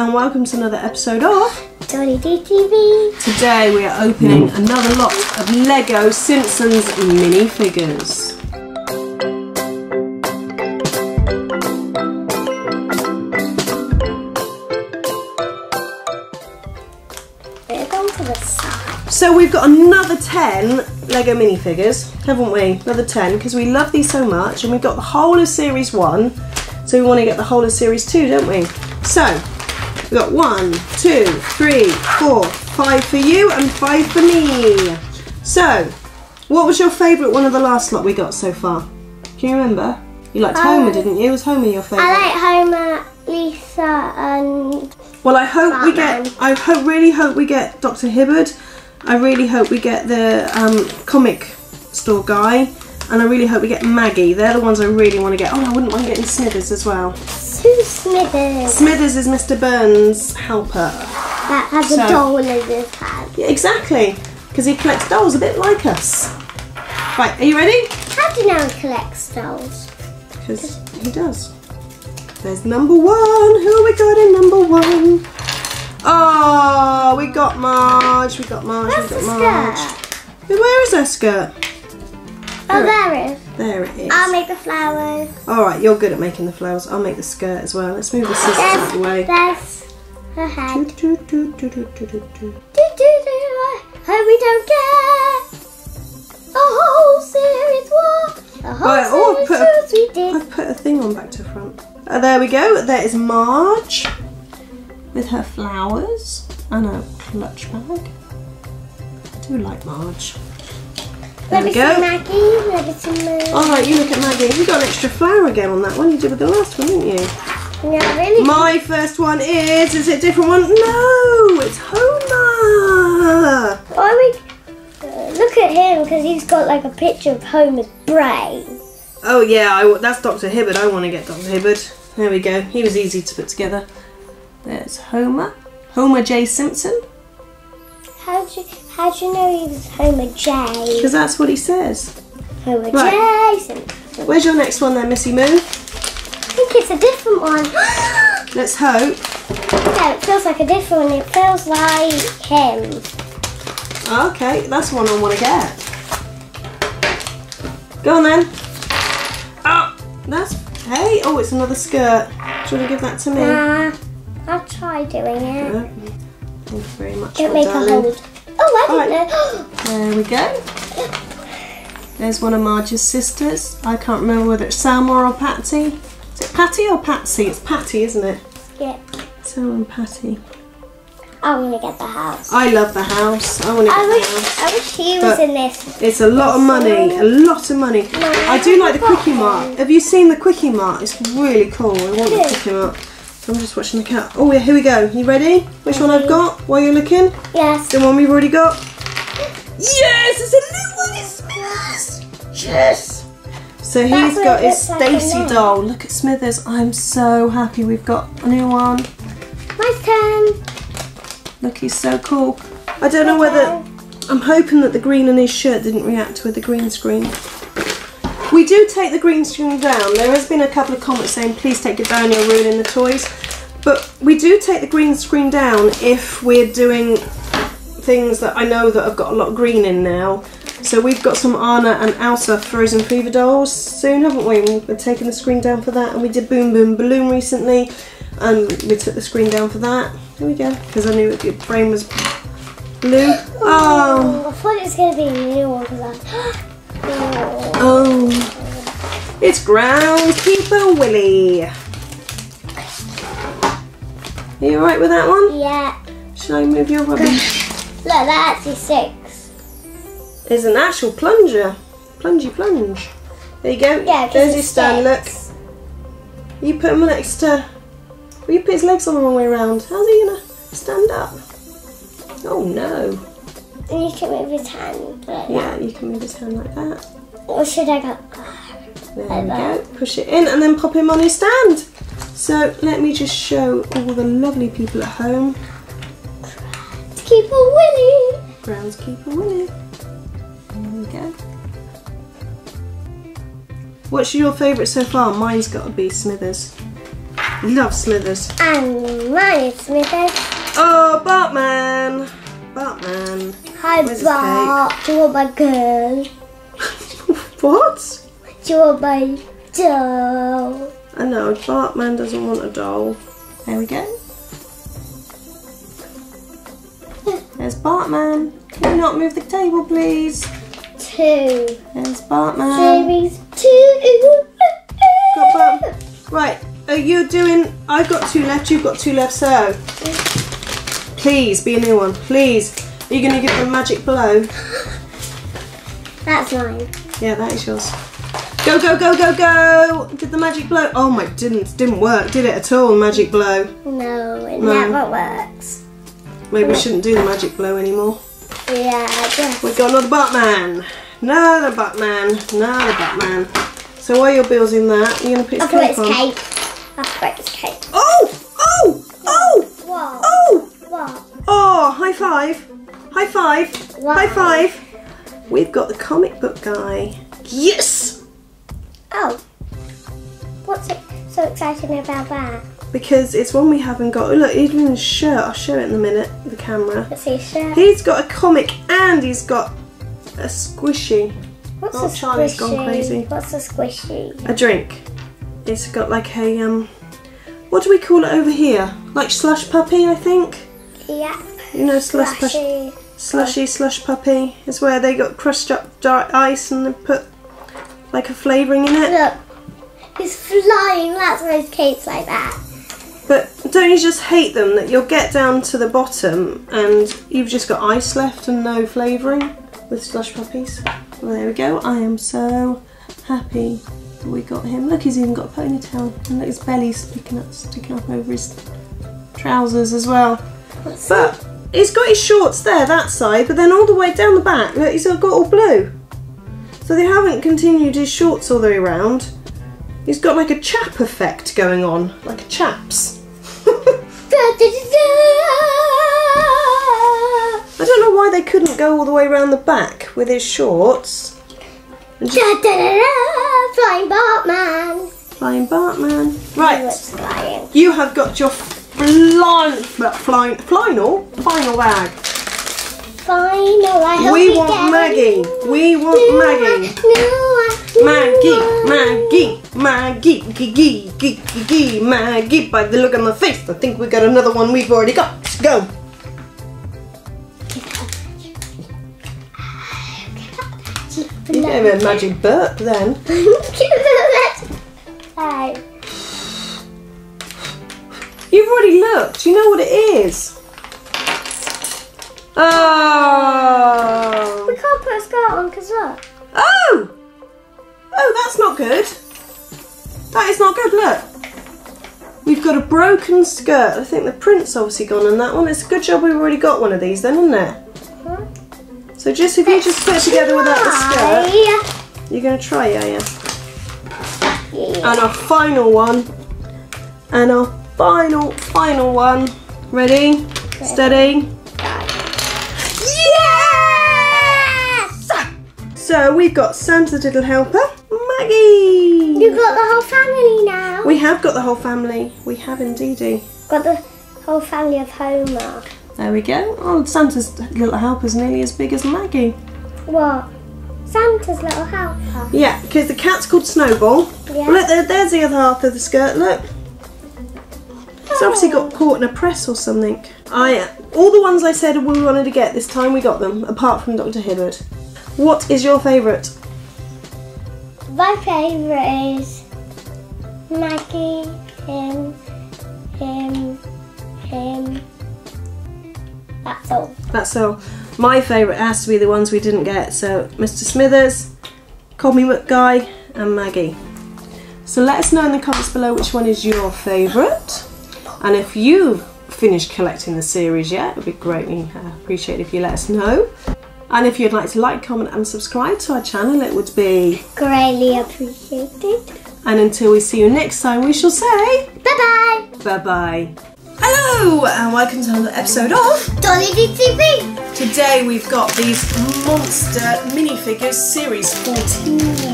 and welcome to another episode of Dolly D TV. Today we are opening another lot of Lego Simpsons minifigures. We're going to the side. So we've got another 10 Lego minifigures, haven't we? Another 10, because we love these so much, and we've got the whole of Series 1, so we want to get the whole of Series 2, don't we? So, we've got 1, 2, 3, 4, 5 for you and 5 for me. So, what was your favourite one of the last lot we got so far? Can you remember? You liked Homer, didn't you? Was Homer your favourite? I like Homer, Lisa and... Well, I hope Batman. I really hope we get Dr. Hibbert. I really hope we get the comic store guy, and I really hope we get Maggie. They're the ones I really want to get. Oh, I wouldn't mind getting Smithers as well. Who's Smithers? Smithers is Mr. Burns' helper. That has a doll in his hand. Yeah, exactly, because he collects dolls a bit like us. Right, are you ready? How do you know he collects dolls? Because he does. There's number one. Who we got in number one? Oh, we got Marge, we got Marge, Where's the skirt? Where is her skirt? Oh, there it is. I'll make the flowers. Alright, you're good at making the flowers. I'll make the skirt as well. Let's move the scissors out of the way. There's her head. Do, do, do, do, do, do, do. Do, do, do. Hope we don't get a whole series war. A whole series. I've put a thing on back to front. There we go. There is Marge with her flowers and a clutch bag. I do like Marge. There we go. Maggie. Alright, you look at Maggie. You got an extra flower again on that one. You did with the last one, didn't you? No, really. My first one is it a different one? No, it's Homer. Look at him, because he's got like a picture of Homer's brain. Oh yeah, that's Dr. Hibbert. I want to get Dr. Hibbert. There we go. He was easy to put together. There's Homer. Homer J. Simpson. How do you know he was Homer J? Because that's what he says. Homer J. Simpson. Where's your next one there, Missy Moo? I think it's a different one. Let's hope. Yeah, it feels like a different one. It feels like him. Okay, that's one I want to get. Go on then. Oh, that's... Hey, oh, it's another skirt. Do you want to give that to me? I'll try doing it. Thank you very much. Don't make a hold. Oh, I didn't know. There we go. There's one of Marge's sisters. I can't remember whether it's Sam or Patsy. Is it Patty or Patsy? It's Patty, isn't it? Yeah. Sam and Patty. I want to get the house. I love the house. I want to get the house. I wish he was in this. It's a lot of money. A lot of money. No, I do like the Kwik-E-Mart. Have you seen the Kwik-E-Mart? It's really cool. I want the Kwik-E-Mart. I'm just watching the cat. Oh, here we go. You ready? Which one I've got while you're looking? Yes. The one we've already got? Yes! It's a new one! It's Smithers! Yes! So he's got his Stacy doll. Look at Smithers. I'm so happy we've got a new one. Nice turn. Look, he's so cool. I don't know whether... I'm hoping that the green on his shirt didn't react with the green screen. We do take the green screen down. There has been a couple of comments saying please take it down, you're ruining the toys. But we do take the green screen down if we're doing things that I know that have got a lot of green in now. So we've got some Anna and Elsa Frozen Fever dolls soon, haven't we? We're taking the screen down for that, and we did Boom Boom Bloom recently and we took the screen down for that. There we go, because I knew your brain was blue. Oh, I thought it was going to be a new one because I... Oh, it's Groundskeeper Willie. Are you alright with that one? Yeah. Should I move your rubbish? Look, that's a 6. There's an actual plunger. Plungy plunge. There you go. Yeah, there's his stand, look. You put him next to... Well, you put his legs on the wrong way around. How's he going to stand up? Oh no. And you can move his hand like that. Yeah, you can move his hand like that. Or should I go? There we go. Push it in and then pop him on his stand. So let me just show all the lovely people at home. Groundskeeper Willie. Groundskeeper Willie. There we go. What's your favourite so far? Mine's got to be Smithers. Love Smithers. And mine is Smithers. Oh, Bartman. Bartman. Hi, Bart. You're my girl. What? You're my doll. I know, Bartman doesn't want a doll. There we go. There's Bartman. Can you not move the table, please? Two. There's Bartman. Series two. Got Bartman. Right. You're doing... I've got two left, you've got two left, so... Please, be a new one. Please. Are you going to give them a magic blow? That's mine. Yeah, that is yours. Go, go, go, go, go! Did the magic blow... Oh my, didn't work, did it at all, magic blow? No, it never works. Maybe we shouldn't do the magic blow anymore. Yeah, I guess. We've got another Batman. Another Batman. Another Batman. So while you're building that, you're going to put his cape on. Cake. Oh! Oh! Oh! Whoa. Oh! Whoa. Oh! High five! High five! Wow. High five! We've got the comic book guy. Yes! Oh! What's so exciting about that? Because it's one we haven't got. Oh, look, he's in his shirt. I'll show it in a minute, the camera. Let's see his shirt. He's got a comic and he's got a squishy. What's a squishy? Charlie's gone crazy. What's a squishy? A drink. It's got like a, what do we call it over here? Like slush puppy, I think? Yeah. You know, slushy. Slushy, slush puppy. It's where they got crushed up dark ice and they put like a flavouring in it. Look, he's flying. That's why his cape's like that. But don't you just hate them that you'll get down to the bottom and you've just got ice left and no flavouring with slush puppies? Well, there we go. I am so happy. We got him. Look, he's even got a ponytail, and look, his belly's sticking up over his trousers as well. What's but that? He's got his shorts there, that side, but then all the way down the back, look, he's got all blue. So they haven't continued his shorts all the way around. He's got like a chap effect going on, like a chaps. I don't know why they couldn't go all the way around the back with his shorts. Flying Bartman. Flying Bartman. Right. You have got your final bag. Final bag. We want Maggie. We want Maggie. Maggie. By the look on my face, I think we got another one we've already got. Let's go. You gave me a magic burp then. You've already looked. You know what it is. Oh. We can't put a scarf on because look. Oh. Oh, that's not good. That is not good. Look. We've got a broken skirt. I think the print's obviously gone on that one. It's a good job we've already got one of these then, isn't it? So just if you just put it together without the skirt, you're going to try, yeah. And our final one. And our final one. Ready? Steady? Yes! So we've got Santa's Little Helper, Maggie. You've got the whole family now. We have got the whole family. We have indeedy. Got the whole family of Homer. There we go. Oh, Santa's Little Helper's nearly as big as Maggie. What? Santa's Little Helper? Yeah, because the cat's called Snowball. Yeah. Well, look, there's the other half of the skirt, look. It's obviously got caught in a press or something. All the ones I said we wanted to get this time, we got them, apart from Dr. Hibbert. What is your favourite? My favourite is Maggie, him. That's all. That's all. My favourite has to be the ones we didn't get. So Mr. Smithers, Comic Guy, and Maggie. So let us know in the comments below which one is your favourite. And if you've finished collecting the series yet, it would be greatly appreciated if you let us know. And if you'd like to like, comment and subscribe to our channel, it would be greatly appreciated. And until we see you next time, we shall say bye-bye. Bye-bye. Hello and welcome to another episode of Dolly D TV. Today we've got these monster minifigures series 14.